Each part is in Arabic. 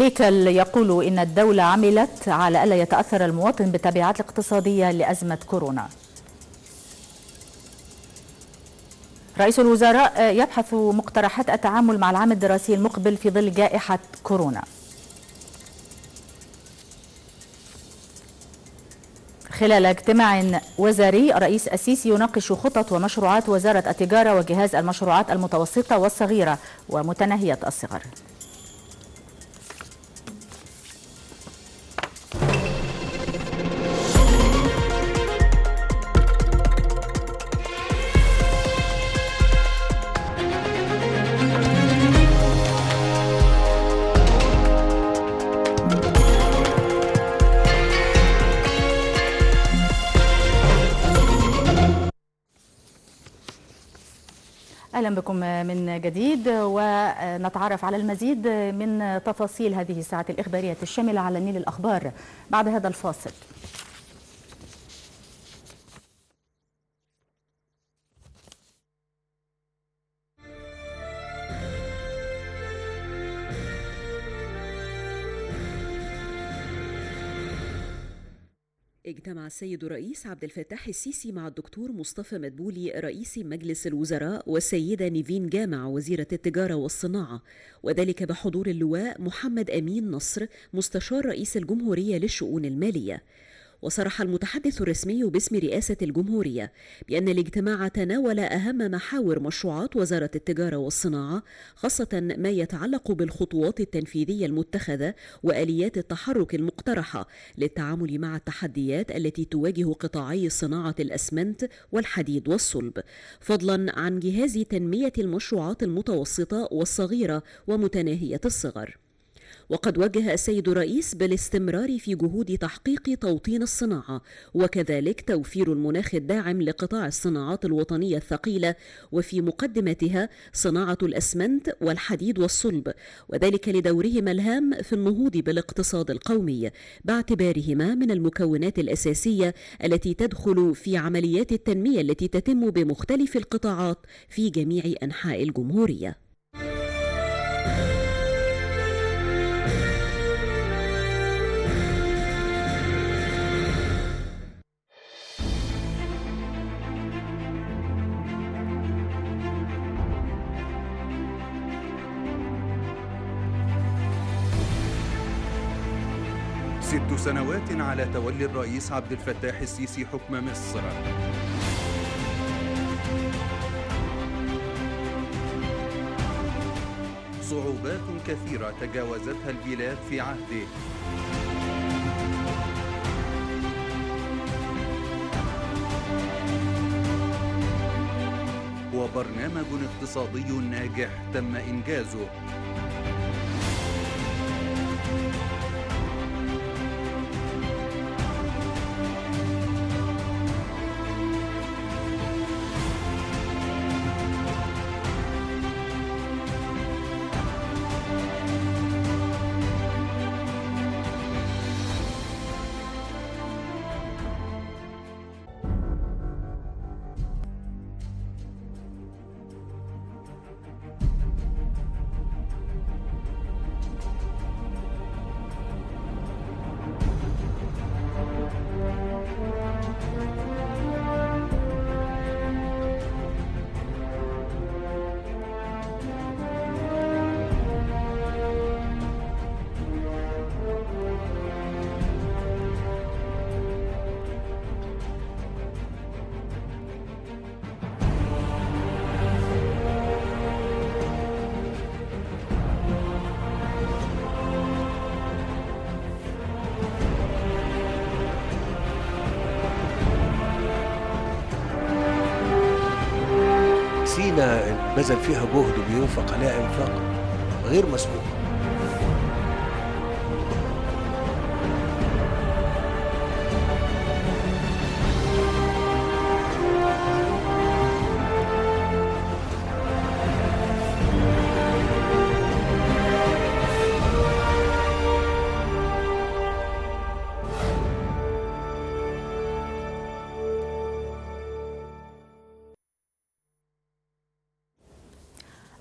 هيكل يقول إن الدولة عملت على ألا يتأثر المواطن بالتبعات الاقتصادية لأزمة كورونا. رئيس الوزراء يبحث مقترحات التعامل مع العام الدراسي المقبل في ظل جائحة كورونا. خلال اجتماع وزاري الرئيس السيسي يناقش خطط ومشروعات وزارة التجارة وجهاز المشروعات المتوسطة والصغيرة ومتناهية الصغر. أهلا بكم من جديد ونتعرف على المزيد من تفاصيل هذه الساعة الإخبارية الشاملة على نيل الأخبار بعد هذا الفاصل. اجتمع السيد الرئيس عبد الفتاح السيسي مع الدكتور مصطفى مدبولي رئيس مجلس الوزراء والسيدة نيفين جامع وزيرة التجارة والصناعة، وذلك بحضور اللواء محمد أمين نصر مستشار رئيس الجمهورية للشؤون المالية. وصرح المتحدث الرسمي باسم رئاسة الجمهورية بأن الاجتماع تناول أهم محاور مشروعات وزارة التجارة والصناعة، خاصة ما يتعلق بالخطوات التنفيذية المتخذة وآليات التحرك المقترحة للتعامل مع التحديات التي تواجه قطاعي صناعة الأسمنت والحديد والصلب، فضلا عن جهاز تنمية المشروعات المتوسطة والصغيرة ومتناهية الصغر. وقد وجه السيد الرئيس بالاستمرار في جهود تحقيق توطين الصناعة وكذلك توفير المناخ الداعم لقطاع الصناعات الوطنية الثقيلة، وفي مقدمتها صناعة الأسمنت والحديد والصلب، وذلك لدورهما الهام في النهوض بالاقتصاد القومي باعتبارهما من المكونات الأساسية التي تدخل في عمليات التنمية التي تتم بمختلف القطاعات في جميع أنحاء الجمهورية. ست سنوات على تولي الرئيس عبد الفتاح السيسي حكم مصر. صعوبات كثيرة تجاوزتها البلاد في عهده. وبرنامج اقتصادي ناجح تم إنجازه. بذل فيها جهد بينفق عليها انفاق غير مسبوق.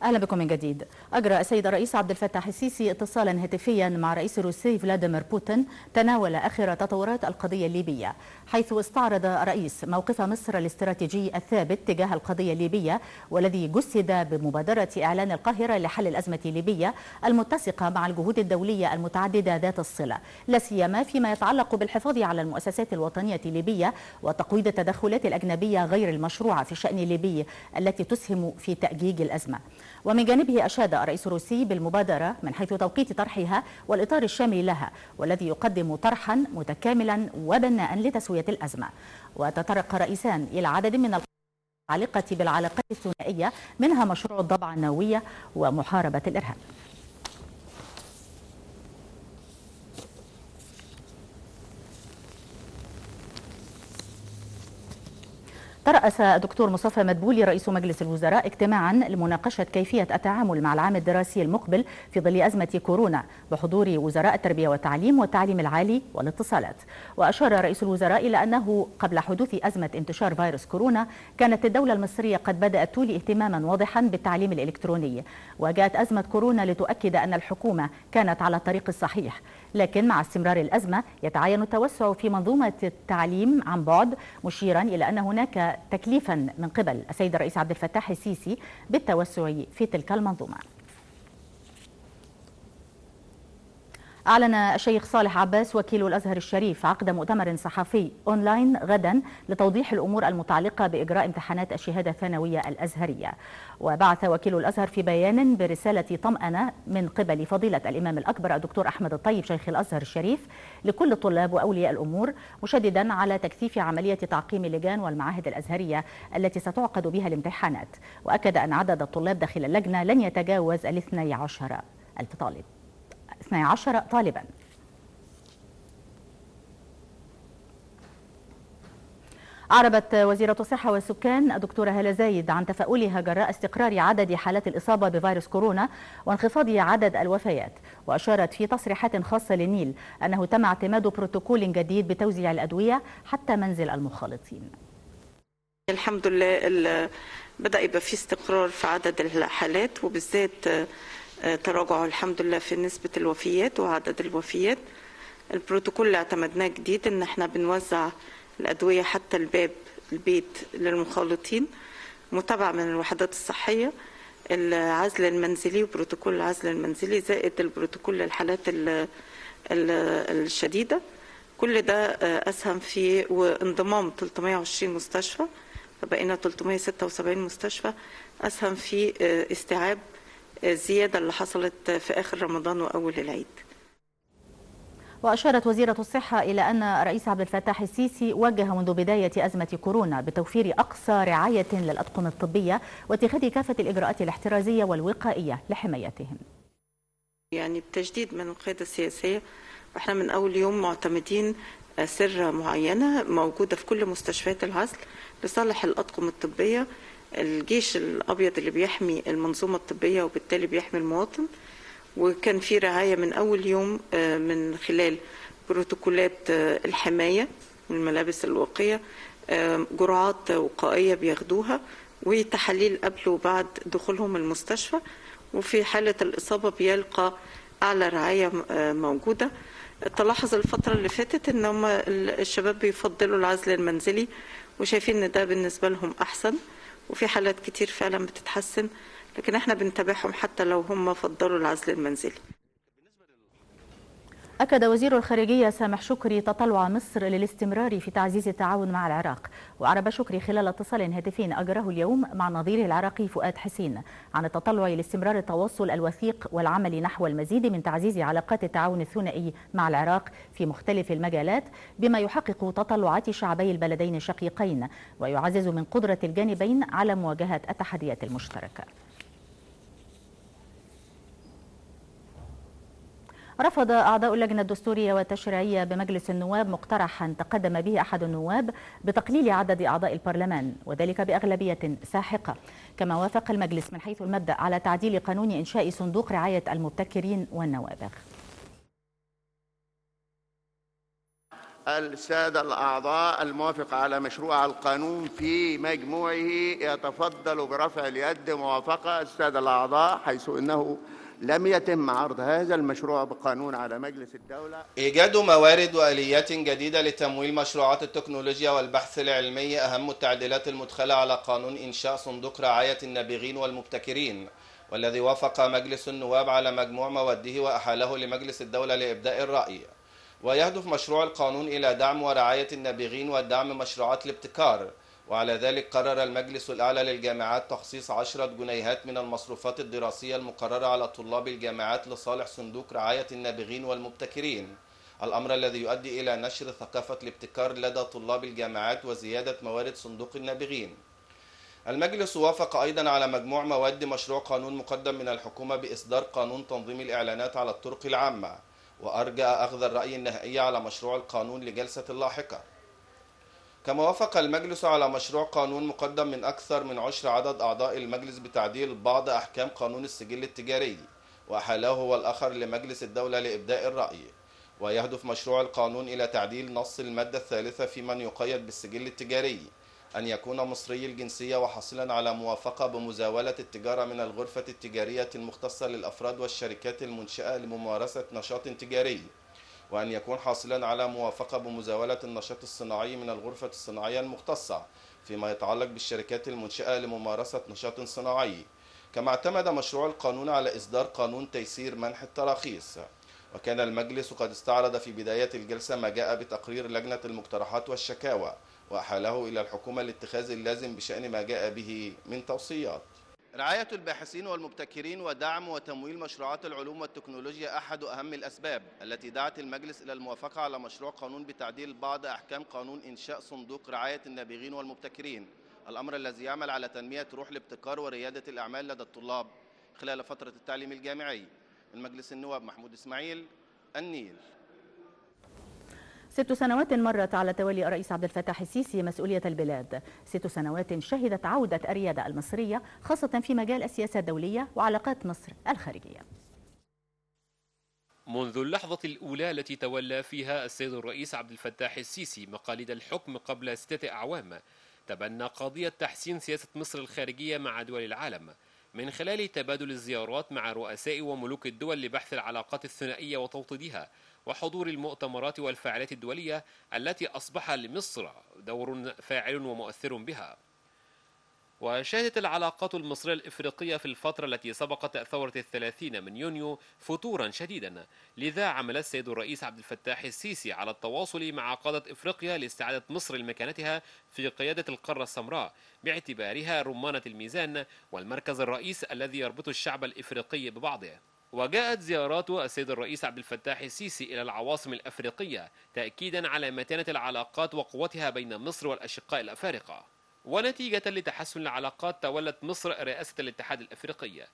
أهلا بكم من جديد. أجرى السيد الرئيس عبد الفتاح السيسي اتصالا هاتفيا مع الرئيس الروسي فلاديمير بوتين تناول آخر تطورات القضية الليبية، حيث استعرض الرئيس موقف مصر الاستراتيجي الثابت تجاه القضية الليبية والذي جسد بمبادرة إعلان القاهرة لحل الأزمة الليبية المتسقة مع الجهود الدولية المتعددة ذات الصلة، لا سيما فيما يتعلق بالحفاظ على المؤسسات الوطنية الليبية وتقويض التدخلات الأجنبية غير المشروعة في الشأن الليبي التي تسهم في تأجيج الأزمة. ومن جانبه أشاد الرئيس الروسي بالمبادرة من حيث توقيت طرحها والإطار الشامل لها والذي يقدم طرحا متكاملا وبناء لتسوية الأزمة. وتطرق رئيسان إلى عدد من المتعلقة بالعلاقات الثنائية، منها مشروع الضبعة النووية ومحاربة الإرهاب. ترأس الدكتور مصطفى مدبولي رئيس مجلس الوزراء اجتماعا لمناقشة كيفية التعامل مع العام الدراسي المقبل في ظل أزمة كورونا بحضور وزراء التربية والتعليم والتعليم العالي والاتصالات. وأشار رئيس الوزراء إلى أنه قبل حدوث أزمة انتشار فيروس كورونا كانت الدولة المصرية قد بدأت تولي اهتماما واضحا بالتعليم الإلكتروني، وجاءت أزمة كورونا لتؤكد أن الحكومة كانت على الطريق الصحيح، لكن مع استمرار الأزمة يتعين التوسع في منظومة التعليم عن بعد، مشيرا إلى أن هناك تكليفا من قبل السيد الرئيس عبد الفتاح السيسي بالتوسع في تلك المنظومة. أعلن الشيخ صالح عباس وكيل الأزهر الشريف عقد مؤتمر صحفي أونلاين غدا لتوضيح الأمور المتعلقة بإجراء امتحانات الشهادة الثانوية الأزهرية. وبعث وكيل الأزهر في بيان برسالة طمأنة من قبل فضيلة الإمام الأكبر الدكتور أحمد الطيب شيخ الأزهر الشريف لكل الطلاب وأولياء الأمور، مشددا على تكثيف عملية تعقيم اللجان والمعاهد الأزهرية التي ستعقد بها الامتحانات، وأكد أن عدد الطلاب داخل اللجنة لن يتجاوز 12,000 طالب. 12 طالبا. أعربت وزيرة الصحة والسكان الدكتورة هلا زايد عن تفاؤلها جراء استقرار عدد حالات الإصابة بفيروس كورونا وانخفاض عدد الوفيات، وأشارت في تصريحات خاصة للنيل أنه تم اعتماد بروتوكول جديد بتوزيع الأدوية حتى منزل المخالطين. الحمد لله بدأ يبقى في استقرار في عدد الحالات، وبالذات تراجع الحمد لله في نسبة الوفيات وعدد الوفيات. البروتوكول اللي اعتمدناه جديد ان احنا بنوزع الأدوية حتى الباب البيت للمخالطين، متابعة من الوحدات الصحية، العزل المنزلي وبروتوكول العزل المنزلي زائد البروتوكول للحالات الشديدة. كل ده أسهم في وانضمام 320 مستشفى، فبقينا 376 مستشفى، أسهم في استيعاب الزيادة اللي حصلت في آخر رمضان وأول العيد. وأشارت وزيرة الصحة إلى أن الرئيس عبد الفتاح السيسي وجه منذ بداية أزمة كورونا بتوفير أقصى رعاية للأطقم الطبية واتخاذ كافة الإجراءات الاحترازية والوقائية لحمايتهم. يعني بتجديد من القيادة السياسية، وإحنا من أول يوم معتمدين سرة معينة موجودة في كل مستشفيات العزل لصالح الأطقم الطبية. الجيش الأبيض اللي بيحمي المنظومة الطبية وبالتالي بيحمي المواطن، وكان في رعاية من أول يوم من خلال بروتوكولات الحماية من الملابس الوقية، جرعات وقائية بياخدوها، وتحاليل قبل وبعد دخولهم المستشفى، وفي حالة الإصابة بيلقى أعلى رعاية موجودة. تلاحظ الفترة اللي فاتت إن هم الشباب بيفضلوا العزل المنزلي وشايفين إن ده بالنسبة لهم أحسن، وفي حالات كتير فعلا بتتحسن، لكن احنا بنتابعهم حتى لو هم فضلوا العزل المنزلي. أكد وزير الخارجية سامح شكري تطلع مصر للاستمرار في تعزيز التعاون مع العراق. وعرب شكري خلال اتصال هاتفي أجراه اليوم مع نظيره العراقي فؤاد حسين عن التطلع لاستمرار التواصل الوثيق والعمل نحو المزيد من تعزيز علاقات التعاون الثنائي مع العراق في مختلف المجالات، بما يحقق تطلعات شعبي البلدين الشقيقين ويعزز من قدرة الجانبين على مواجهة التحديات المشتركة. رفض أعضاء اللجنة الدستورية والتشريعية بمجلس النواب مقترحا تقدم به أحد النواب بتقليل عدد أعضاء البرلمان وذلك بأغلبية ساحقة، كما وافق المجلس من حيث المبدأ على تعديل قانون إنشاء صندوق رعاية المبتكرين والنوابغ. السادة الأعضاء الموافق على مشروع القانون في مجموعه يتفضل برفع اليد موافقة السادة الأعضاء، حيث أنه لم يتم عرض هذا المشروع بقانون على مجلس الدولة. إيجاد موارد وآليات جديدة لتمويل مشروعات التكنولوجيا والبحث العلمي أهم التعديلات المدخلة على قانون إنشاء صندوق رعاية النابغين والمبتكرين، والذي وافق مجلس النواب على مجموع مواده وأحاله لمجلس الدولة لإبداء الرأي. ويهدف مشروع القانون إلى دعم ورعاية النابغين ودعم مشروعات الابتكار، وعلى ذلك قرر المجلس الأعلى للجامعات تخصيص 10 جنيهات من المصروفات الدراسية المقررة على طلاب الجامعات لصالح صندوق رعاية النابغين والمبتكرين، الأمر الذي يؤدي إلى نشر ثقافة الابتكار لدى طلاب الجامعات وزيادة موارد صندوق النابغين. المجلس وافق أيضا على مجموع مواد مشروع قانون مقدم من الحكومة بإصدار قانون تنظيم الإعلانات على الطرق العامة، وأرجى أخذ الرأي النهائي على مشروع القانون لجلسة اللاحقة. كما وافق المجلس على مشروع قانون مقدم من أكثر من 10 عدد أعضاء المجلس بتعديل بعض أحكام قانون السجل التجاري، وأحاله هو الآخر لمجلس الدولة لإبداء الرأي. ويهدف مشروع القانون إلى تعديل نص المادة الثالثة في من يقيد بالسجل التجاري أن يكون مصري الجنسية وحاصلا على موافقة بمزاولة التجارة من الغرفة التجارية المختصة للأفراد والشركات المنشأة لممارسة نشاط تجاري، وأن يكون حاصلا على موافقة بمزاولة النشاط الصناعي من الغرفة الصناعية المختصة فيما يتعلق بالشركات المنشأة لممارسة نشاط صناعي. كما اعتمد مشروع القانون على إصدار قانون تيسير منح التراخيص. وكان المجلس قد استعرض في بداية الجلسة ما جاء بتقرير لجنة المقترحات والشكاوى، وأحاله إلى الحكومة الاتخاذ اللازم بشأن ما جاء به من توصيات. رعاية الباحثين والمبتكرين ودعم وتمويل مشروعات العلوم والتكنولوجيا أحد أهم الأسباب التي دعت المجلس إلى الموافقة على مشروع قانون بتعديل بعض أحكام قانون إنشاء صندوق رعاية النابغين والمبتكرين، الأمر الذي يعمل على تنمية روح الابتكار وريادة الأعمال لدى الطلاب خلال فترة التعليم الجامعي. من مجلس النواب محمود إسماعيل، النيل. 6 سنوات مرت على توالي الرئيس عبد الفتاح السيسي مسؤولية البلاد، 6 سنوات شهدت عودة الريادة المصرية خاصة في مجال السياسة الدولية وعلاقات مصر الخارجية. منذ اللحظة الأولى التي تولى فيها السيد الرئيس عبد الفتاح السيسي مقاليد الحكم قبل 6 أعوام، تبنى قضية تحسين سياسة مصر الخارجية مع دول العالم من خلال تبادل الزيارات مع رؤساء وملوك الدول لبحث العلاقات الثنائية وتوطيدها، وحضور المؤتمرات والفعاليات الدولية التي أصبح لمصر دور فاعل ومؤثر بها. وشهدت العلاقات المصرية الإفريقية في الفترة التي سبقت ثورة 30 من يونيو فتورا شديدا، لذا عمل السيد الرئيس عبد الفتاح السيسي على التواصل مع قادة إفريقيا لاستعادة مصر لمكانتها في قيادة القارة السمراء، باعتبارها رمانة الميزان والمركز الرئيس الذي يربط الشعب الإفريقي ببعضه. وجاءت زيارات السيد الرئيس عبد الفتاح السيسي إلى العواصم الأفريقية تأكيدا على متانة العلاقات وقوتها بين مصر والأشقاء الأفارقة. ونتيجة لتحسن العلاقات تولت مصر رئاسة الاتحاد الأفريقي،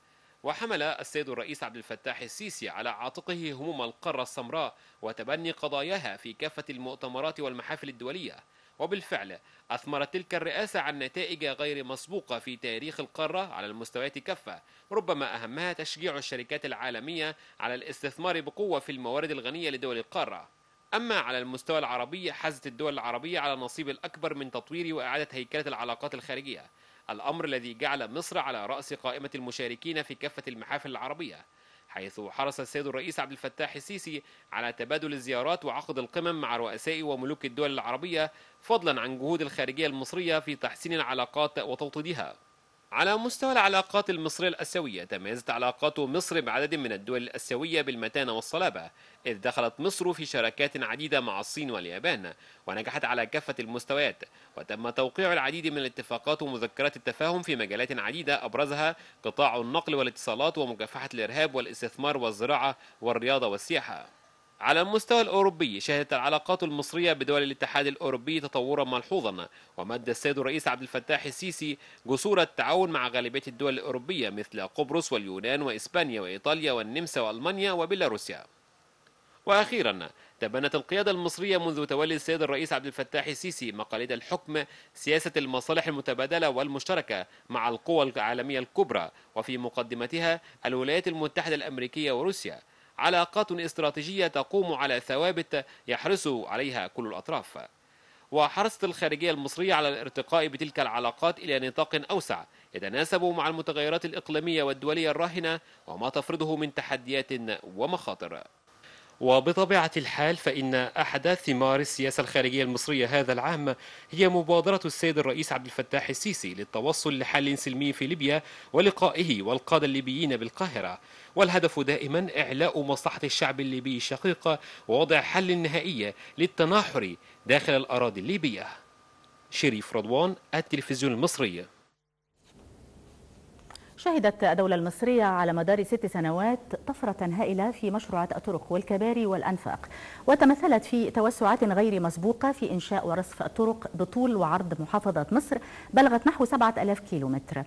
وحمل السيد الرئيس عبد الفتاح السيسي على عاتقه هموم القارة السمراء وتبني قضاياها في كافة المؤتمرات والمحافل الدولية. وبالفعل أثمرت تلك الرئاسة عن نتائج غير مسبوقة في تاريخ القارة على المستويات كافة، ربما أهمها تشجيع الشركات العالمية على الاستثمار بقوة في الموارد الغنية لدول القارة. أما على المستوى العربي حازت الدول العربية على النصيب الأكبر من تطوير وإعادة هيكلة العلاقات الخارجية، الأمر الذي جعل مصر على رأس قائمة المشاركين في كافة المحافل العربية، حيث حرص السيد الرئيس عبد الفتاح السيسي على تبادل الزيارات وعقد القمم مع رؤساء وملوك الدول العربية، فضلا عن جهود الخارجية المصرية في تحسين العلاقات وتوطيدها. على مستوى العلاقات المصرية الآسيوية تميزت علاقات مصر بعدد من الدول الآسيوية بالمتانة والصلابة، إذ دخلت مصر في شراكات عديدة مع الصين واليابان ونجحت على كافة المستويات، وتم توقيع العديد من الاتفاقات ومذكرات التفاهم في مجالات عديدة أبرزها قطاع النقل والاتصالات ومكافحة الإرهاب والاستثمار والزراعة والرياضة والسياحة. على المستوى الأوروبي شهدت العلاقات المصرية بدول الاتحاد الأوروبي تطورا ملحوظا، ومد السيد الرئيس عبد الفتاح السيسي جسور التعاون مع غالبية الدول الأوروبية مثل قبرص واليونان وإسبانيا وإيطاليا والنمسا وألمانيا وبيلاروسيا. وأخيرا تبنت القيادة المصرية منذ تولي السيد الرئيس عبد الفتاح السيسي مقاليد الحكم سياسة المصالح المتبادلة والمشتركة مع القوى العالمية الكبرى، وفي مقدمتها الولايات المتحدة الأمريكية وروسيا، علاقات استراتيجية تقوم على ثوابت يحرص عليها كل الأطراف. وحرصت الخارجية المصرية على الارتقاء بتلك العلاقات إلى نطاق أوسع يتناسب مع المتغيرات الإقليمية والدولية الراهنة وما تفرضه من تحديات ومخاطر. وبطبيعة الحال فإن أحد ثمار السياسة الخارجية المصرية هذا العام هي مبادرة السيد الرئيس عبد الفتاح السيسي للتوصل لحل سلمي في ليبيا ولقائه والقادة الليبيين بالقاهرة، والهدف دائما إعلاء مصلحة الشعب الليبي الشقيق ووضع حل نهائي للتناحر داخل الأراضي الليبية. شريف رضوان، التلفزيون المصري. شهدت الدولة المصرية على مدار 6 سنوات طفرة هائلة في مشروعات الطرق والكباري والأنفاق، وتمثلت في توسعات غير مسبوقة في إنشاء ورصف الطرق بطول وعرض محافظة مصر بلغت نحو 7000 كيلومتر.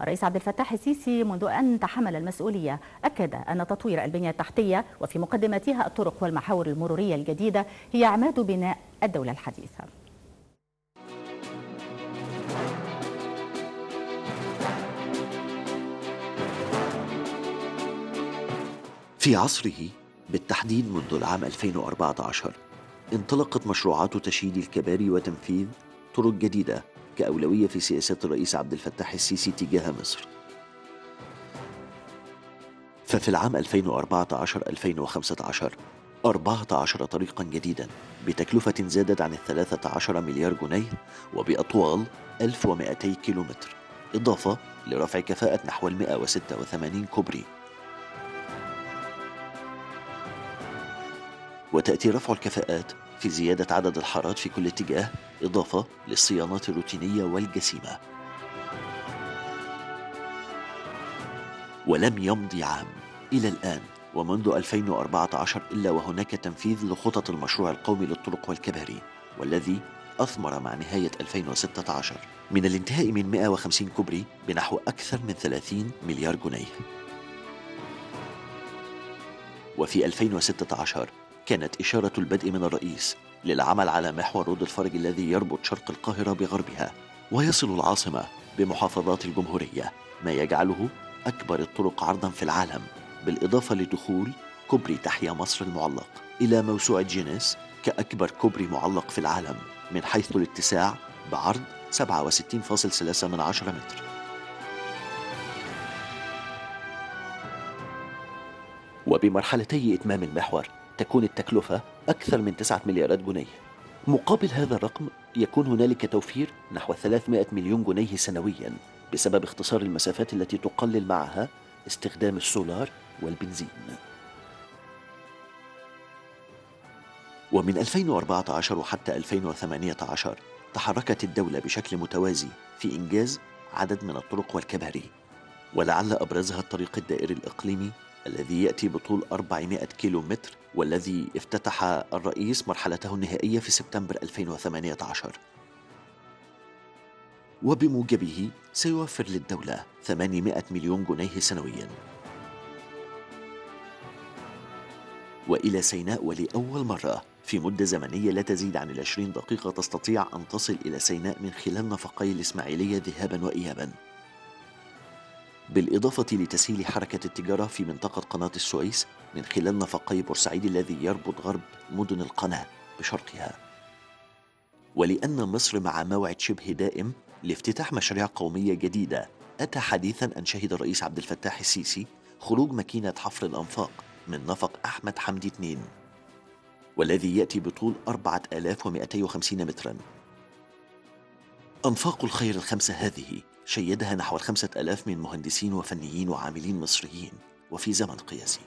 الرئيس عبد الفتاح السيسي منذ أن تحمل المسؤولية أكد أن تطوير البنية التحتية وفي مقدمتها الطرق والمحاور المرورية الجديدة هي عماد بناء الدولة الحديثة. في عصره بالتحديد منذ العام 2014 انطلقت مشروعات تشييد الكباري وتنفيذ طرق جديدة كأولوية في سياسة الرئيس عبد الفتاح السيسي تجاه مصر. ففي العام 2014-2015 14 طريقا جديدا بتكلفة زادت عن 13 مليار جنيه وبأطوال 1200 كيلومتر، إضافة لرفع كفاءة نحو 186 كوبري. وتأتي رفع الكفاءات في زيادة عدد الحارات في كل اتجاه، إضافة للصيانات الروتينية والجسيمة. ولم يمضي عام إلى الآن ومنذ 2014 إلا وهناك تنفيذ لخطط المشروع القومي للطرق والكباري، والذي أثمر مع نهاية 2016 من الانتهاء من 150 كوبري بنحو أكثر من 30 مليار جنيه. وفي 2016 كانت إشارة البدء من الرئيس للعمل على محور رود الفرج الذي يربط شرق القاهرة بغربها ويصل العاصمة بمحافظات الجمهورية، ما يجعله أكبر الطرق عرضا في العالم، بالإضافة لدخول كوبري تحيا مصر المعلق إلى موسوعة جينيس كأكبر كوبري معلق في العالم من حيث الاتساع بعرض 67.3 متر. وبمرحلتي إتمام المحور تكون التكلفة أكثر من 9 مليارات جنيه. مقابل هذا الرقم يكون هنالك توفير نحو 300 مليون جنيه سنويا بسبب اختصار المسافات التي تقلل معها استخدام السولار والبنزين. ومن 2014 وحتى 2018 تحركت الدولة بشكل متوازي في إنجاز عدد من الطرق والكباري، ولعل أبرزها الطريق الدائري الإقليمي الذي يأتي بطول 400 كيلومتر والذي افتتح الرئيس مرحلته النهائية في سبتمبر 2018، وبموجبه سيوفر للدولة 800 مليون جنيه سنويا. وإلى سيناء ولأول مرة في مدة زمنية لا تزيد عن 20 دقيقة تستطيع أن تصل إلى سيناء من خلال نفقي الإسماعيلية ذهابا وإيابا، بالإضافة لتسهيل حركة التجارة في منطقة قناة السويس من خلال نفقي بورسعيد الذي يربط غرب مدن القناة بشرقها. ولأن مصر مع موعد شبه دائم لافتتاح مشاريع قومية جديدة، أتى حديثاً أن شهد الرئيس عبد الفتاح السيسي خروج ماكينة حفر الأنفاق من نفق أحمد حمدي 2 والذي يأتي بطول 4250 متراً. أنفاق الخير 5 هذه شيدها نحو 5000 من مهندسين وفنيين وعاملين مصريين وفي زمن قياسي.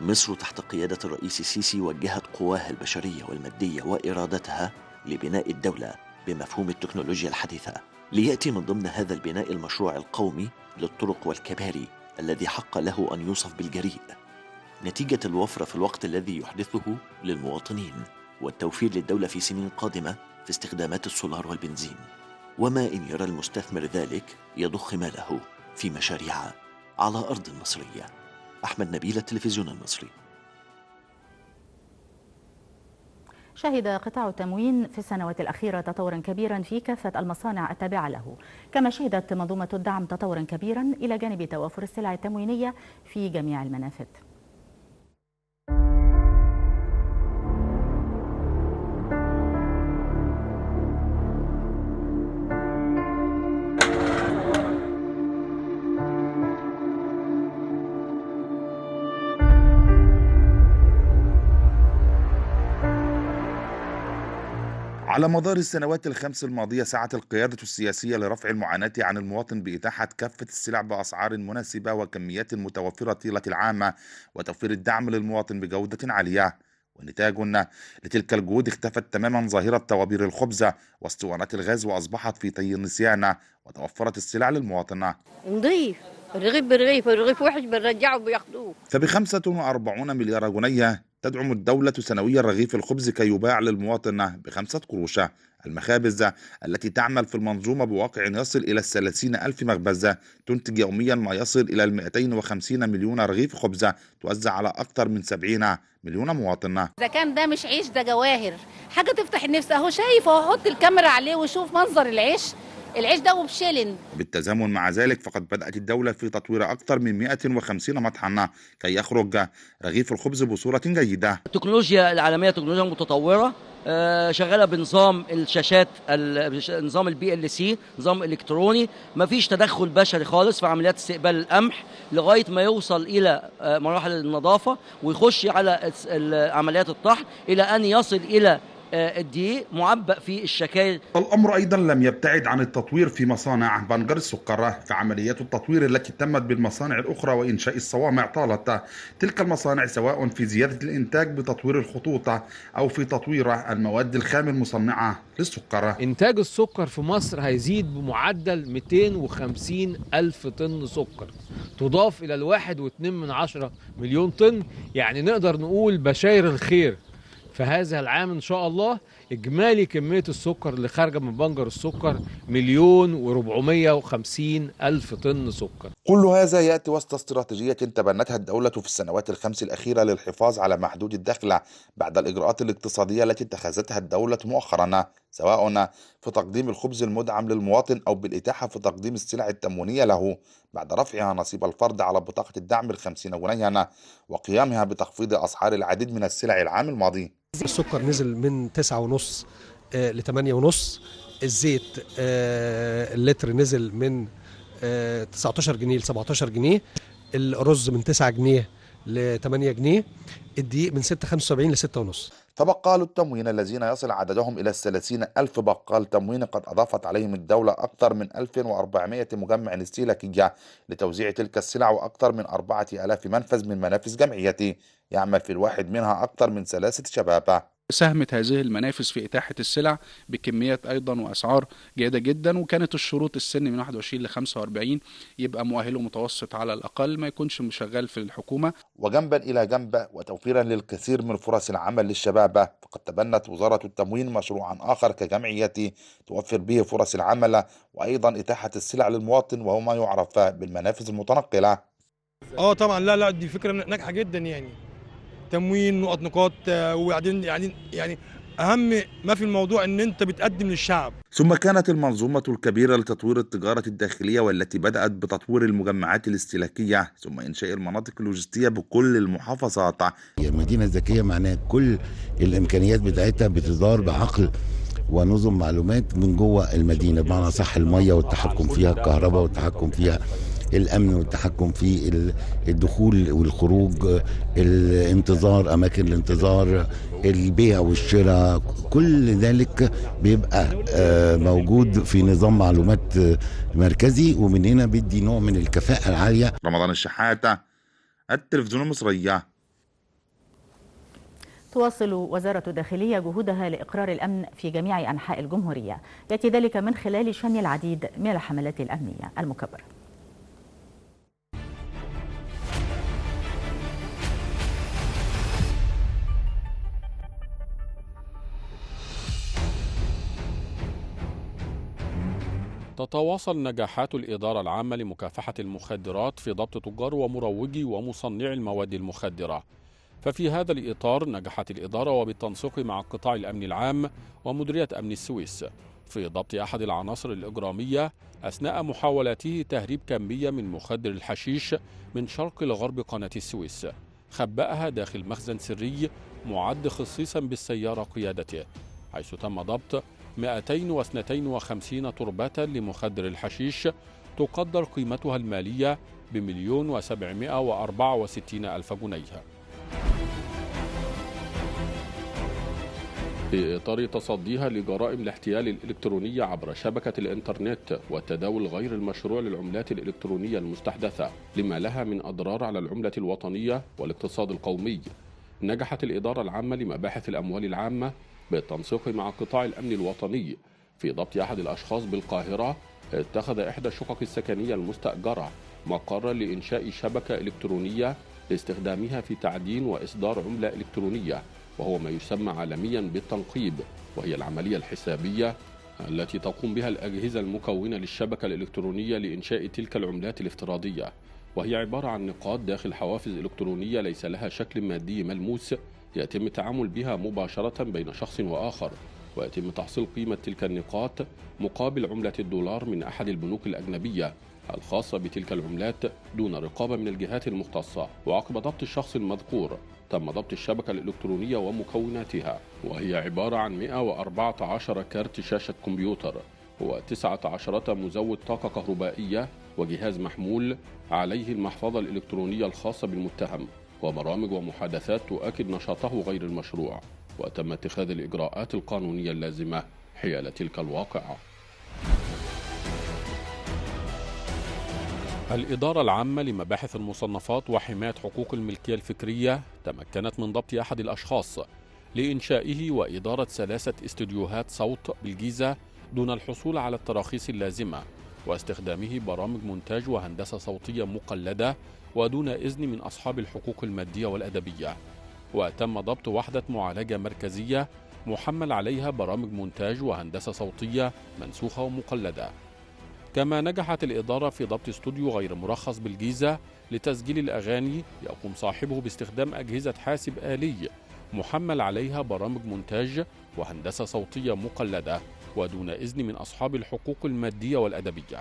مصر تحت قيادة الرئيس السيسي وجهت قواها البشرية والمادية وإرادتها لبناء الدولة بمفهوم التكنولوجيا الحديثة، ليأتي من ضمن هذا البناء المشروع القومي للطرق والكباري الذي حق له أن يوصف بالجريء نتيجة الوفرة في الوقت الذي يحدثه للمواطنين والتوفير للدولة في سنين قادمة في استخدامات السولار والبنزين. وما إن يرى المستثمر ذلك يضخ ماله في مشاريع على أرض مصرية. أحمد نبيل، التلفزيون المصري. شهد قطاع التموين في السنوات الأخيرة تطورا كبيرا في كافة المصانع التابعة له، كما شهدت منظومة الدعم تطورا كبيرا إلى جانب توافر السلع التموينية في جميع المنافذ. على مدار السنوات الخمس الماضية سعت القيادة السياسية لرفع المعاناة عن المواطن بإتاحة كافة السلع بأسعار مناسبة وكميات متوفرة طيلة العام وتوفير الدعم للمواطن بجودة عالية، ونتاج لتلك الجهود اختفت تماما ظاهرة طوابير الخبز واسطوانات الغاز وأصبحت في طي النسيان وتوفرت السلع للمواطن. نضيف رغيف برغيف، رغيف وحش بنرجعه بياخدوه. ب45 مليار جنيه تدعم الدولة سنويا رغيف الخبز كي يباع للمواطن ب5 قروش. المخابز التي تعمل في المنظومة بواقع يصل إلى 30,000 مخبز تنتج يوميا ما يصل إلى 250 مليون رغيف خبز توزع على أكثر من 70 مليون مواطن. إذا كان ده مش عيش ده جواهر، حاجة تفتح النفس. أهو شايف، أهو حط الكاميرا عليه وشوف منظر العيش ده وبشلن. بالتزامن مع ذلك فقد بدأت الدولة في تطوير أكثر من 150 مطحنة كي يخرج رغيف الخبز بصورة جيدة. التكنولوجيا العالمية تكنولوجيا متطورة شغالة بنظام الشاشات، نظام الPLC، نظام إلكتروني، مفيش تدخل بشري خالص في عمليات استقبال القمح لغاية ما يوصل إلى مراحل النظافة ويخش على عمليات الطحن إلى أن يصل إلى الدقيق معبأ في الشكاير. الأمر أيضا لم يبتعد عن التطوير في مصانع بنجر السكر، فعمليات التطوير التي تمت بالمصانع الأخرى وإنشاء الصوامع طالت تلك المصانع، سواء في زيادة الإنتاج بتطوير الخطوط أو في تطوير المواد الخام المصنعة للسكر. إنتاج السكر في مصر هيزيد بمعدل 250,000 طن سكر، تضاف إلى 1.2 مليون طن، يعني نقدر نقول بشاير الخير في هذا العام إن شاء الله. إجمالي كمية السكر اللي خارجة من بنجر السكر 1,450,000 طن سكر. كل هذا يأتي وسط استراتيجية تبنتها الدولة في السنوات الخمس الأخيرة للحفاظ على محدود الدخل بعد الإجراءات الاقتصادية التي اتخذتها الدولة مؤخرا، سواء في تقديم الخبز المدعم للمواطن أو بالإتاحة في تقديم السلع التموينية له بعد رفعها نصيب الفرد على بطاقة الدعم 50 جنيها وقيامها بتخفيض أسعار العديد من السلع العام الماضي. السكر نزل من 9.5 ل 8.5، الزيت اللتر نزل من 19 جنيه ل 17 جنيه، الرز من 9 جنيه ل 8 جنيه، الدقيق من 6.75 ل 6.5. فبقال التموين الذين يصل عددهم إلى 30,000 بقال تموين قد أضافت عليهم الدولة أكثر من 1,400 مجمع استهلاكية لتوزيع تلك السلع وأكثر من 4,000 منفذ من منافذ جمعيتي يعمل في الواحد منها أكثر من 3 شباب. ساهمت هذه المنافذ في إتاحة السلع بكميات أيضا وأسعار جيدة جدا، وكانت الشروط السن من 21 ل 45 يبقى مؤهل ومتوسط على الأقل، ما يكونش مشغل في الحكومة. وجنبا إلى جنب وتوفيرا للكثير من فرص العمل للشباب فقد تبنت وزارة التموين مشروعا آخر كجمعية توفر به فرص العمل وأيضا إتاحة السلع للمواطن، وهو ما يعرف بالمنافذ المتنقلة. طبعا لا دي فكرة ناجحة جدا، يعني تموين نقاط، وبعدين يعني أهم ما في الموضوع إن أنت بتقدم للشعب. ثم كانت المنظومة الكبيرة لتطوير التجارة الداخلية والتي بدأت بتطوير المجمعات الاستهلاكية ثم إنشاء المناطق اللوجستية بكل المحافظات. المدينة الذكية معناها كل الإمكانيات بتاعتها بتدار بعقل ونظم معلومات من جوه المدينة، بمعنى صح المية والتحكم فيها، الكهرباء والتحكم فيها، الأمن والتحكم في الدخول والخروج، الانتظار، أماكن الانتظار، البيع والشراء، كل ذلك بيبقى موجود في نظام معلومات مركزي، ومن هنا بيدي نوع من الكفاءة العالية. رمضان الشحاتة، التلفزيون المصرية. تواصل وزارة الداخلية جهودها لإقرار الأمن في جميع أنحاء الجمهورية، يأتي ذلك من خلال شن العديد من الحملات الأمنية المكبرة. تتواصل نجاحات الإدارة العامة لمكافحة المخدرات في ضبط تجار ومروجي ومصنعي المواد المخدرة. ففي هذا الإطار نجحت الإدارة وبالتنسيق مع قطاع الأمن العام ومديرية أمن السويس في ضبط أحد العناصر الإجرامية أثناء محاولته تهريب كمية من مخدر الحشيش من شرق لغرب قناة السويس، خبأها داخل مخزن سري معد خصيصا بالسيارة قيادته، حيث تم ضبط 252 تربة لمخدر الحشيش تقدر قيمتها المالية ب1,764,000 جنيه. في إطار تصديها لجرائم الاحتيال الإلكترونية عبر شبكة الإنترنت والتداول غير المشروع للعملات الإلكترونية المستحدثة لما لها من أضرار على العملة الوطنية والاقتصاد القومي، نجحت الإدارة العامة لمباحث الأموال العامة بالتنسيق مع قطاع الأمن الوطني في ضبط أحد الأشخاص بالقاهرة اتخذ إحدى الشقق السكنية المستأجرة مقرا لإنشاء شبكة إلكترونية لاستخدامها في تعدين وإصدار عملة إلكترونية، وهو ما يسمى عالميا بالتنقيب، وهي العملية الحسابية التي تقوم بها الأجهزة المكونة للشبكة الإلكترونية لإنشاء تلك العملات الافتراضية، وهي عبارة عن نقاط داخل حوافز إلكترونية ليس لها شكل مادي ملموس، يتم التعامل بها مباشرة بين شخص وآخر، ويتم تحصيل قيمة تلك النقاط مقابل عملة الدولار من أحد البنوك الأجنبية الخاصة بتلك العملات دون رقابة من الجهات المختصة. وعقب ضبط الشخص المذكور تم ضبط الشبكة الإلكترونية ومكوناتها، وهي عبارة عن 114 كارت شاشة كمبيوتر و19 مزود طاقة كهربائية وجهاز محمول عليه المحفظة الإلكترونية الخاصة بالمتهم وبرامج ومحادثات تؤكد نشاطه غير المشروع، وتم اتخاذ الإجراءات القانونية اللازمة حيال تلك الواقعة. الإدارة العامة لمباحث المصنفات وحماية حقوق الملكية الفكرية تمكنت من ضبط أحد الأشخاص لإنشائه وإدارة 3 استديوهات صوت بالجيزة دون الحصول على التراخيص اللازمة، واستخدامه برامج مونتاج وهندسة صوتية مقلدة ودون إذن من أصحاب الحقوق المادية والأدبية. وتم ضبط وحدة معالجة مركزية محمل عليها برامج مونتاج وهندسة صوتية منسوخة ومقلدة. كما نجحت الإدارة في ضبط استوديو غير مرخص بالجيزة لتسجيل الأغاني يقوم صاحبه باستخدام أجهزة حاسب آلي محمل عليها برامج مونتاج وهندسة صوتية مقلدة ودون إذن من أصحاب الحقوق المادية والأدبية.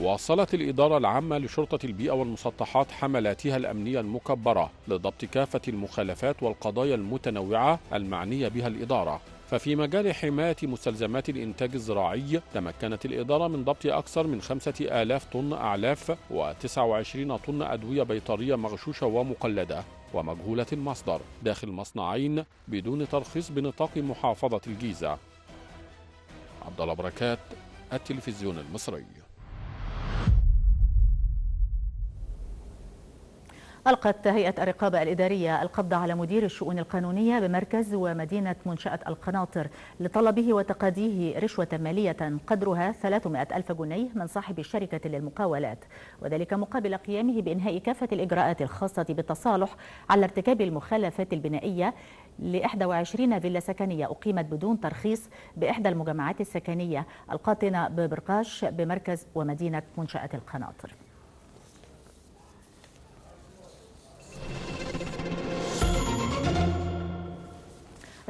واصلت الإدارة العامة لشرطة البيئة والمسطحات حملاتها الأمنية المكبرة لضبط كافة المخالفات والقضايا المتنوعة المعنية بها الإدارة. ففي مجال حماية مستلزمات الإنتاج الزراعي تمكنت الإدارة من ضبط أكثر من 5,000 طن أعلاف و29 طن أدوية بيطرية مغشوشة ومقلدة ومجهولة المصدر داخل مصنعين بدون ترخيص بنطاق محافظة الجيزة. عبد الله بركات، التلفزيون المصري. ألقت هيئة الرقابة الإدارية القبض على مدير الشؤون القانونية بمركز ومدينة منشأة القناطر لطلبه وتقاضيه رشوة مالية قدرها 300,000 جنيه من صاحب الشركة للمقاولات، وذلك مقابل قيامه بإنهاء كافة الإجراءات الخاصة بالتصالح على ارتكاب المخالفات البنائية ل21 فيلا سكنية أقيمت بدون ترخيص بإحدى المجمعات السكنية القاطنة ببرقاش بمركز ومدينة منشأة القناطر.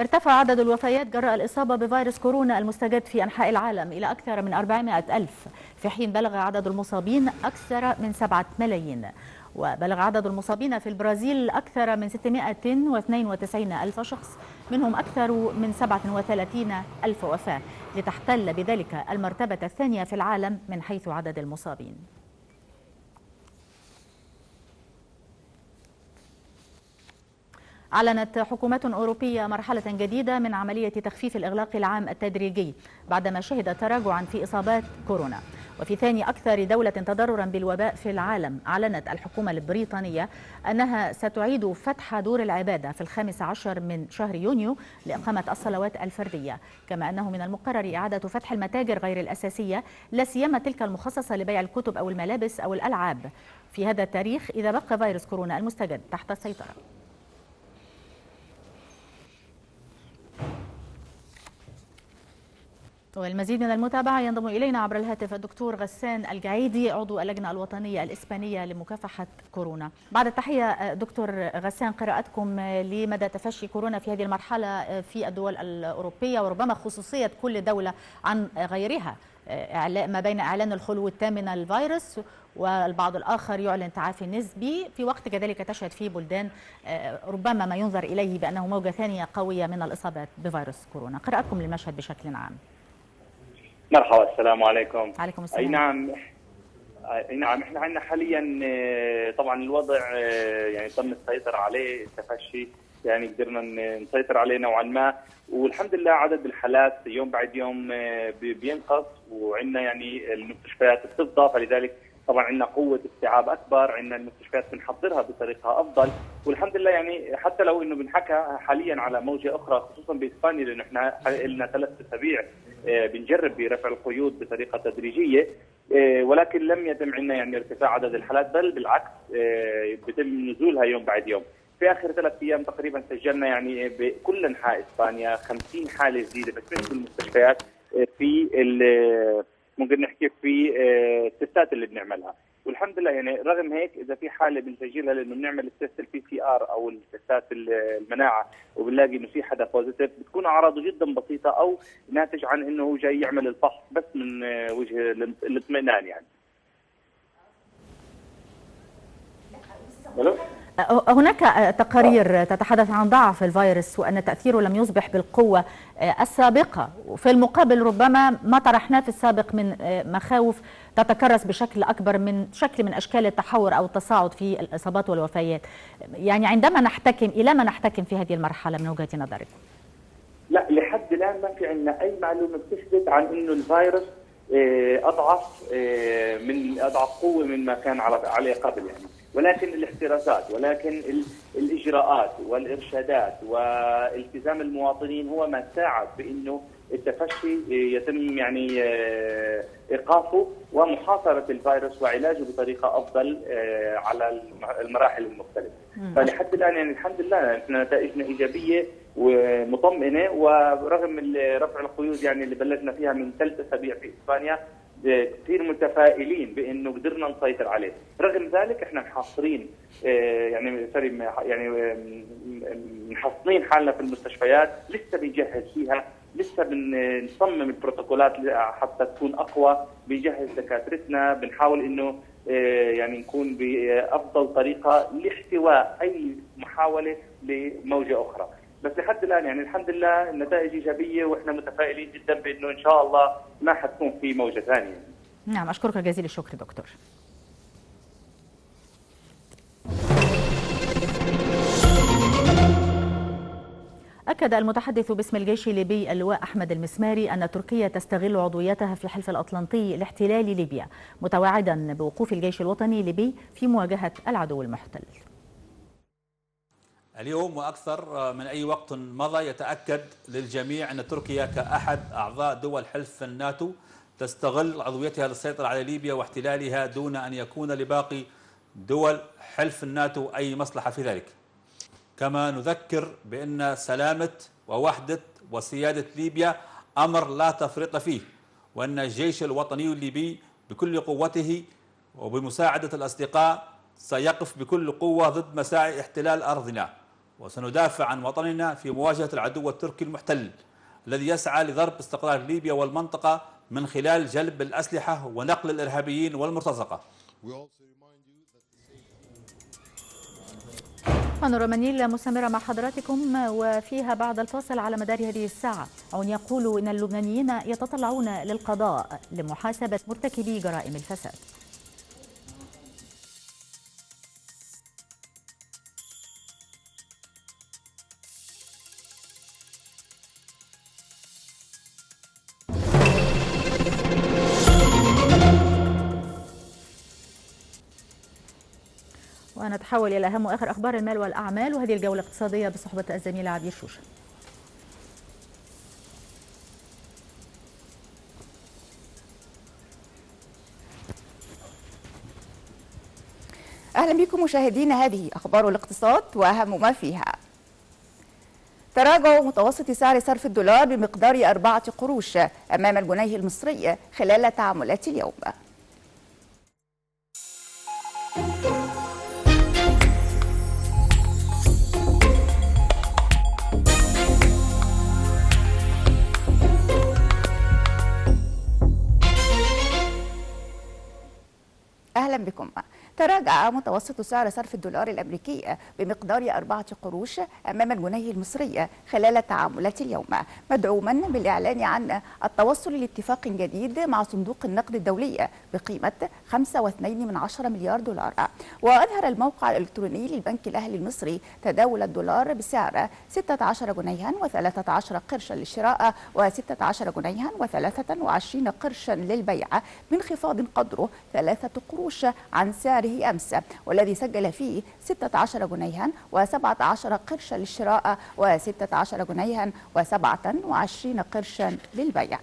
ارتفع عدد الوفيات جراء الإصابة بفيروس كورونا المستجد في أنحاء العالم إلى أكثر من 400,000، في حين بلغ عدد المصابين أكثر من 7 ملايين، وبلغ عدد المصابين في البرازيل أكثر من 692,000 شخص، منهم أكثر من 37,000 وفاة، لتحتل بذلك المرتبة الثانية في العالم من حيث عدد المصابين. أعلنت حكومات أوروبية مرحلة جديدة من عملية تخفيف الإغلاق العام التدريجي بعدما شهدت تراجعا في إصابات كورونا. وفي ثاني أكثر دولة تضررا بالوباء في العالم، أعلنت الحكومة البريطانية أنها ستعيد فتح دور العبادة في 15 من شهر يونيو لإقامة الصلوات الفردية، كما أنه من المقرر إعادة فتح المتاجر غير الأساسية، لا سيما تلك المخصصة لبيع الكتب أو الملابس أو الألعاب، في هذا التاريخ إذا بقى فيروس كورونا المستجد تحت السيطرة. والمزيد من المتابعة ينضم إلينا عبر الهاتف الدكتور غسان الجعيدي عضو اللجنة الوطنية الإسبانية لمكافحة كورونا. بعد التحية دكتور غسان، قراءتكم لمدى تفشي كورونا في هذه المرحلة في الدول الأوروبية وربما خصوصية كل دولة عن غيرها، ما بين إعلان الخلو التام من الفيروس والبعض الآخر يعلن تعافي نسبي، في وقت كذلك تشهد في بلدان ربما ما ينظر إليه بأنه موجة ثانية قوية من الإصابات بفيروس كورونا. قراءتكم للمشهد بشكل عام. مرحبا، السلام عليكم. وعليكم السلام. اي نعم احنا عندنا حاليا طبعا الوضع يعني تم السيطرة عليه، التفشي يعني قدرنا نسيطر عليه نوعا ما، والحمد لله عدد الحالات يوم بعد يوم بينقص، وعندنا يعني المستشفيات بتفضى، فلذلك طبعا عندنا قوة استيعاب أكبر، عندنا المستشفيات بنحضرها بطريقة أفضل، والحمد لله يعني حتى لو إنه بنحكى حاليا على موجة أخرى خصوصا بإسبانيا، لأنه إحنا لنا 3 أسابيع بنجرب برفع القيود بطريقة تدريجية، ولكن لم يتم عندنا يعني ارتفاع عدد الحالات، بل بالعكس بتم نزولها يوم بعد يوم. في آخر 3 أيام تقريبا سجلنا يعني بكل أنحاء إسبانيا 50 حالة جديدة بس في المستشفيات، في ممكن نحكي في التستات اللي بنعملها، والحمد لله يعني رغم هيك اذا في حاله بنسجلها لانه بنعمل التست الPCR او التستات المناعه، وبنلاقي انه في حدا بوزيتيف بتكون اعراضه جدا بسيطه او ناتج عن انه هو جاي يعمل الفحص بس من وجه الاطمئنان يعني. هناك تقارير تتحدث عن ضعف الفيروس وأن تأثيره لم يصبح بالقوة السابقة، وفي المقابل ربما ما طرحناه في السابق من مخاوف تتكرس بشكل أكبر من شكل من أشكال التحور أو التصاعد في الإصابات والوفيات. يعني عندما نحتكم إلى ما نحتكم في هذه المرحلة من وجهة نظرك؟ لا، لحد الآن ما في عندنا أي معلومة بتثبت عن أنه الفيروس أضعف قوة مما كان عليه قبل يعني، ولكن الاحترازات ولكن الإجراءات والإرشادات والتزام المواطنين هو ما ساعد بأنه التفشي يتم يعني إيقافه ومحاصرة الفيروس وعلاجه بطريقة أفضل على المراحل المختلفة. فلحد الآن يعني الحمد لله احنا نتائجنا إيجابية ومطمئنة، ورغم رفع القيود يعني اللي بلشنا فيها من 3 أسابيع في إسبانيا كثير متفائلين بانه قدرنا نسيطر عليه، رغم ذلك احنا محاصرين محصنين حالنا في المستشفيات، لسه بنجهز فيها، لسه بنصمم البروتوكولات حتى تكون اقوى، بنجهز دكاترتنا، بنحاول انه يعني نكون بافضل طريقه لاحتواء اي محاوله لموجه اخرى. بس لحد الان يعني الحمد لله النتائج ايجابيه، واحنا متفائلين جدا بانه ان شاء الله ما حتكون في موجه ثانيه. نعم، اشكرك جزيل الشكر دكتور. أكد المتحدث باسم الجيش الليبي اللواء أحمد المسماري أن تركيا تستغل عضويتها في الحلف الأطلنطي لاحتلال ليبيا، متوعدا بوقوف الجيش الوطني الليبي في مواجهة العدو المحتل. اليوم وأكثر من أي وقت مضى يتأكد للجميع أن تركيا كأحد أعضاء دول حلف الناتو تستغل عضويتها للسيطرة على ليبيا واحتلالها دون أن يكون لباقي دول حلف الناتو أي مصلحة في ذلك. كما نذكر بأن سلامة ووحدة وسيادة ليبيا أمر لا تفريط فيه، وأن الجيش الوطني الليبي بكل قوته وبمساعدة الأصدقاء سيقف بكل قوة ضد مساعي احتلال أرضنا، وسندافع عن وطننا في مواجهة العدو التركي المحتل الذي يسعى لضرب استقرار ليبيا والمنطقة من خلال جلب الأسلحة ونقل الإرهابيين والمرتزقة. بانوراما النيل مستمرة مع حضراتكم وفيها بعد الفاصل على مدار هذه الساعة. عون يقول إن اللبنانيين يتطلعون للقضاء لمحاسبة مرتكبي جرائم الفساد. ونتحول إلى أهم وآخر أخبار المال والأعمال، وهذه الجولة الاقتصادية بصحبة الزميلة عبير شوشة. أهلا بكم مشاهدينا، هذه أخبار الاقتصاد وأهم ما فيها. تراجع متوسط سعر صرف الدولار بمقدار 4 قروش أمام الجنيه المصري خلال تعاملات اليوم. أهلا بكم. تراجع متوسط سعر صرف الدولار الأمريكي بمقدار 4 قروش أمام الجنيه المصري خلال تعاملات اليوم، مدعوما بالإعلان عن التوصل لاتفاق جديد مع صندوق النقد الدولي بقيمة 5.2 مليار دولار. وأظهر الموقع الإلكتروني للبنك الأهلي المصري تداول الدولار بسعر 16 جنيها و13 قرشا للشراء و16 جنيها و23 قرشا للبيع، بانخفاض قدره 3 قروش عن سعره أمس، والذي سجل فيه 16 جنيها و17 قرشا للشراء و16 جنيها و27 قرشا للبيع.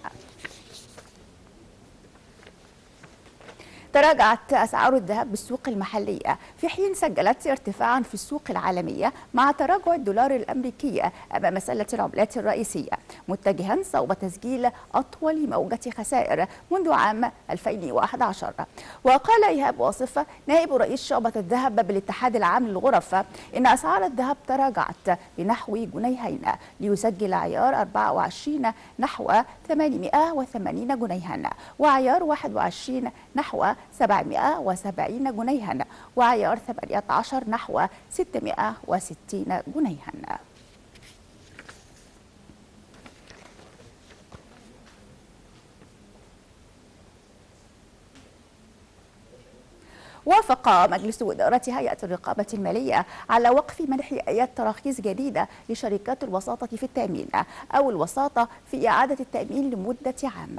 تراجعت أسعار الذهب بالسوق المحلية، في حين سجلت ارتفاعا في السوق العالمية مع تراجع الدولار الأمريكي أمام سلة العملات الرئيسية، متجها صوب تسجيل أطول موجة خسائر منذ عام 2011. وقال إيهاب واصف نائب رئيس شعبة الذهب بالاتحاد العام للغرف إن أسعار الذهب تراجعت بنحو جنيهين ليسجل عيار 24 نحو 880 جنيها، وعيار 21 نحو 770 جنيها، وعيار 18 نحو 660 جنيها. وافق مجلس إدارة هيئة الرقابة المالية على وقف منح آيات تراخيص جديدة لشركات الوساطة في التأمين أو الوساطة في إعادة التأمين لمدة عام.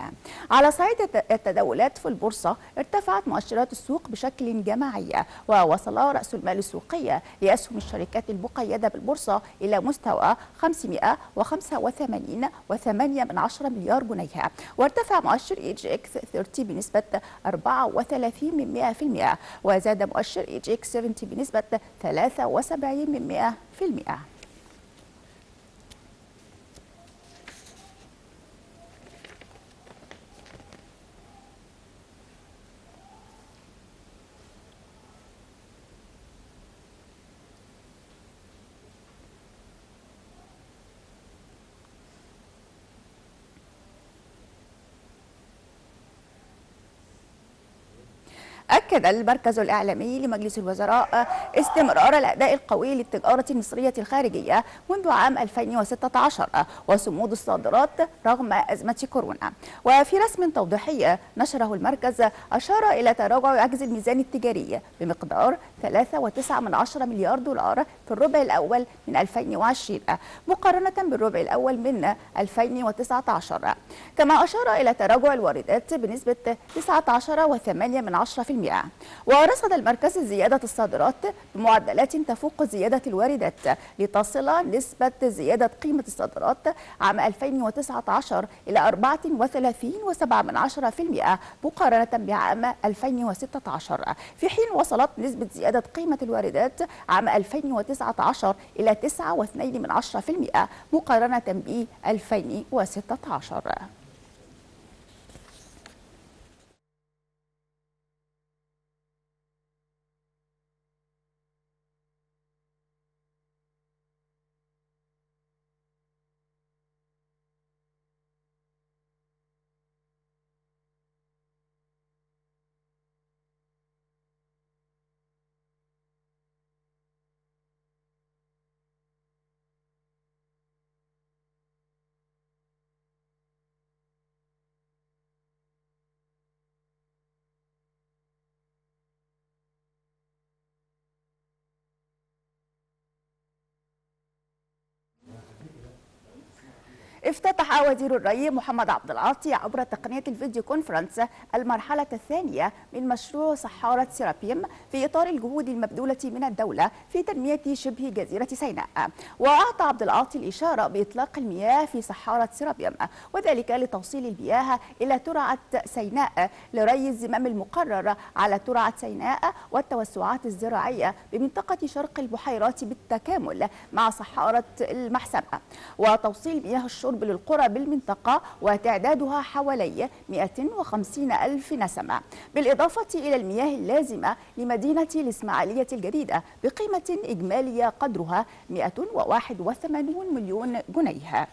على صعيد التداولات في البورصة، ارتفعت مؤشرات السوق بشكل جماعي، ووصل رأس المال السوقي لأسهم الشركات المقيدة بالبورصة إلى مستوى 585.8 مليار جنيه، وارتفع مؤشر AGX 30 بنسبة 34%، وزاد مؤشر AGX 70 بنسبة 73%. أكد المركز الإعلامي لمجلس الوزراء استمرار الأداء القوي للتجارة المصرية الخارجية منذ عام 2016 وصمود الصادرات رغم أزمة كورونا. وفي رسم توضيحي نشره المركز، أشار إلى تراجع عجز الميزان التجاري بمقدار 3.9 مليار دولار في الربع الأول من 2020 مقارنة بالربع الأول من 2019. كما أشار إلى تراجع الواردات بنسبة 19.8%. ورصد المركز زيادة الصادرات بمعدلات تفوق زيادة الواردات لتصل نسبة زيادة قيمة الصادرات عام 2019 إلى 34.7% مقارنة بعام 2016، في حين وصلت نسبة زيادة قيمة الواردات عام 2019 إلى 9.2% مقارنة ب 2016. افتتح وزير الري محمد عبد العاطي عبر تقنية الفيديو كونفرنس المرحلة الثانية من مشروع صحارة سيرابيم في إطار الجهود المبذولة من الدولة في تنمية شبه جزيرة سيناء. وأعطى عبد العاطي الإشارة بإطلاق المياه في صحارة سيرابيم، وذلك لتوصيل المياه إلى ترعة سيناء لري الزمام المقرر على ترعة سيناء والتوسعات الزراعية بمنطقة شرق البحيرات بالتكامل مع صحارة المحسبة، وتوصيل مياه الشرب للقرى بالمنطقة وتعدادها حوالي 150 ألف نسمة، بالإضافة إلى المياه اللازمة لمدينة الإسماعيلية الجديدة بقيمة إجمالية قدرها 181 مليون جنيه.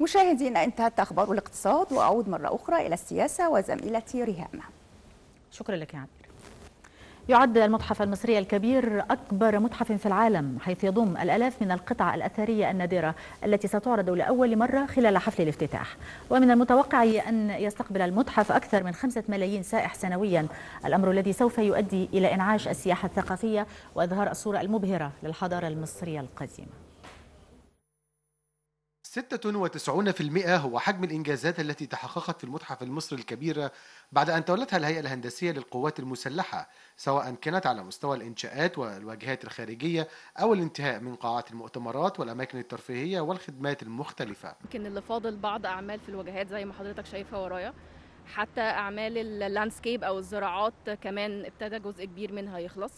مشاهدينا، انتهت أخبار الاقتصاد، وأعود مرة أخرى إلى السياسة وزميلتي ريهام. شكرا لك يا عبير. يعد المتحف المصري الكبير أكبر متحف في العالم، حيث يضم الآلاف من القطع الأثرية النادرة التي ستعرض لأول مرة خلال حفل الافتتاح. ومن المتوقع أن يستقبل المتحف أكثر من 5 ملايين سائح سنويا، الأمر الذي سوف يؤدي إلى إنعاش السياحة الثقافية وإظهار الصورة المبهرة للحضارة المصرية القديمة. 96% هو حجم الإنجازات التي تحققت في المتحف المصري الكبير بعد أن تولتها الهيئة الهندسية للقوات المسلحة، سواء كانت على مستوى الإنشاءات والواجهات الخارجية أو الانتهاء من قاعات المؤتمرات والأماكن الترفيهية والخدمات المختلفة. يمكن اللي فاضل بعض أعمال في الواجهات زي ما حضرتك شايفها ورايا، حتى أعمال اللاندسكيب أو الزراعات كمان ابتدى جزء كبير منها يخلص.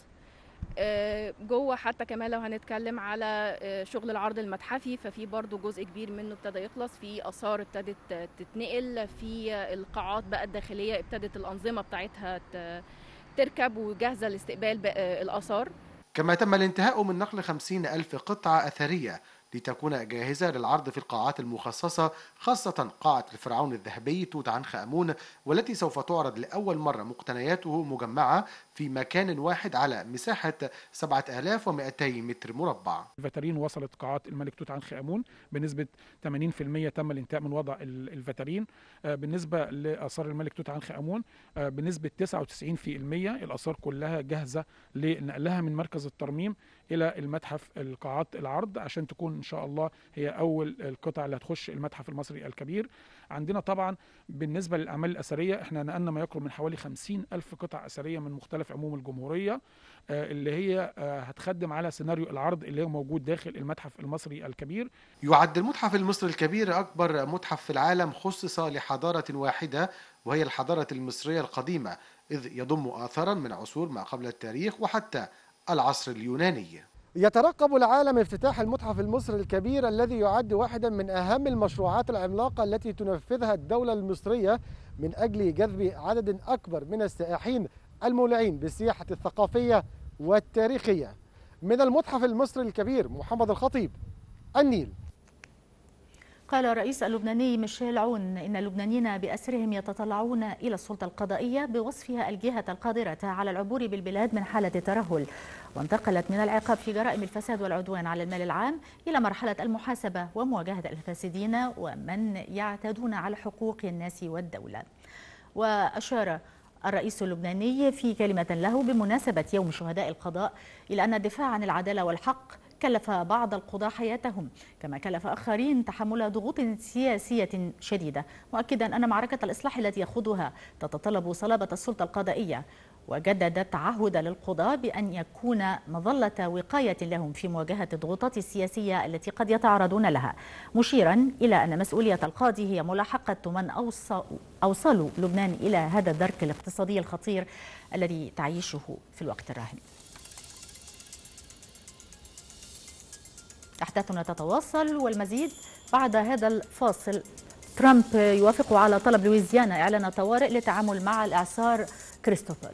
جوه حتى كمان لو هنتكلم على شغل العرض المتحفي، ففي برضو جزء كبير منه ابتدى يخلص، في آثار ابتدت تتنقل، في القاعات بقى الداخلية ابتدت الأنظمة بتاعتها تركب وجاهزة لاستقبال الآثار. كما تم الانتهاء من نقل 50 ألف قطعة أثرية لتكون جاهزة للعرض في القاعات المخصصة، خاصة قاعة الفرعون الذهبي توت عنخ آمون، والتي سوف تعرض لأول مرة مقتنياته مجمعة في مكان واحد على مساحة 7200 متر مربع. الفترين وصلت قاعات الملك توت عنخ آمون بنسبة 80%، تم الانتهاء من وضع الفترين. بالنسبة لآثار الملك توت عنخ آمون بنسبة 99%، الآثار كلها جاهزة لنقلها من مركز الترميم إلى المتحف القاعات العرض، عشان تكون إن شاء الله هي أول القطع اللي هتخش المتحف المصري الكبير. عندنا طبعا بالنسبة للأعمال الأثرية احنا نقلنا ما يقرب من حوالي 50 ألف قطع أثرية من مختلف عموم الجمهورية، اللي هي هتخدم على سيناريو العرض اللي هو موجود داخل المتحف المصري الكبير. يعد المتحف المصري الكبير أكبر متحف في العالم خصص لحضارة واحدة، وهي الحضارة المصرية القديمة، إذ يضم آثارا من عصور ما قبل التاريخ وحتى العصر اليوناني. يترقب العالم افتتاح المتحف المصري الكبير الذي يعد واحدا من أهم المشروعات العملاقة التي تنفذها الدولة المصرية من أجل جذب عدد أكبر من السائحين المولعين بالسياحة الثقافية والتاريخية. من المتحف المصري الكبير، محمد الخطيب، النيل. قال الرئيس اللبناني ميشيل عون إن اللبنانيين بأسرهم يتطلعون إلى السلطة القضائية، بوصفها الجهة القادرة على العبور بالبلاد من حالة الترهل، وانتقلت من العقاب في جرائم الفساد والعدوان على المال العام إلى مرحلة المحاسبة ومواجهة الفاسدين ومن يعتدون على حقوق الناس والدولة. وأشار الرئيس اللبناني في كلمة له بمناسبة يوم شهداء القضاء إلى أن الدفاع عن العدالة والحق كلف بعض القضاة حياتهم، كما كلف آخرين تحمل ضغوط سياسية شديدة، مؤكدا أن معركة الإصلاح التي يخوضها تتطلب صلابة السلطة القضائية، وجدد تعهد للقضاة بأن يكون مظلة وقاية لهم في مواجهة الضغوطات السياسية التي قد يتعرضون لها، مشيرا إلى أن مسؤولية القاضي هي ملاحقة من أوصلوا لبنان إلى هذا الدرك الاقتصادي الخطير الذي تعيشه في الوقت الراهن. أحداثنا تتواصل، والمزيد بعد هذا الفاصل. ترامب يوافق على طلب لويزيانا إعلان طوارئ للتعامل مع الإعصار كريستوفر.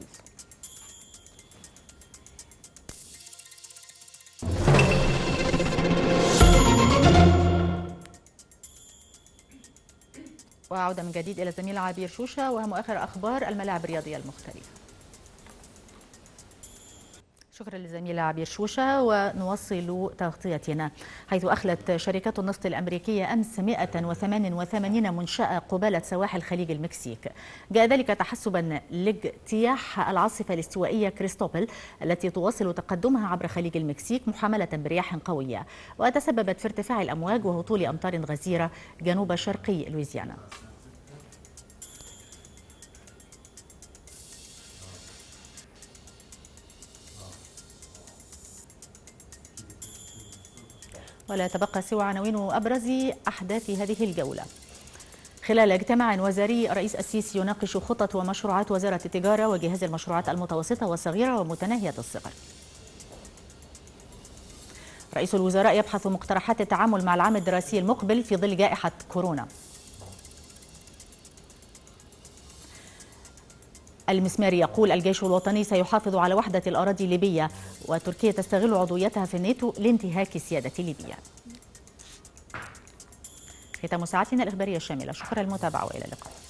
وعودة من جديد إلى الزميلة عبير شوشة ومؤخر أخبار الملاعب الرياضية المختلفة. شكرا للزميلة عبير شوشة. ونواصل تغطيتنا، حيث أخلت شركة النفط الأمريكية أمس 188 منشأة قبالة سواحل خليج المكسيك. جاء ذلك تحسبا لاجتياح العاصفة الاستوائية كريستوبل التي تواصل تقدمها عبر خليج المكسيك محملة برياح قوية، وتسببت في ارتفاع الأمواج وهطول أمطار غزيرة جنوب شرقي لويزيانا. ولا تبقى سوى عناوين أبرز أحداث هذه الجولة. خلال اجتماع وزاري، رئيس السيسي يناقش خطط ومشروعات وزارة التجارة وجهاز المشروعات المتوسطة والصغيرة ومتناهية الصغر. رئيس الوزراء يبحث مقترحات التعامل مع العام الدراسي المقبل في ظل جائحة كورونا. المسماري يقول الجيش الوطني سيحافظ على وحدة الأراضي الليبية، وتركيا تستغل عضويتها في الناتو لانتهاك سيادة ليبيا. ختام ساعتنا الإخبارية الشاملة، شكرا للمتابعة وإلى اللقاء.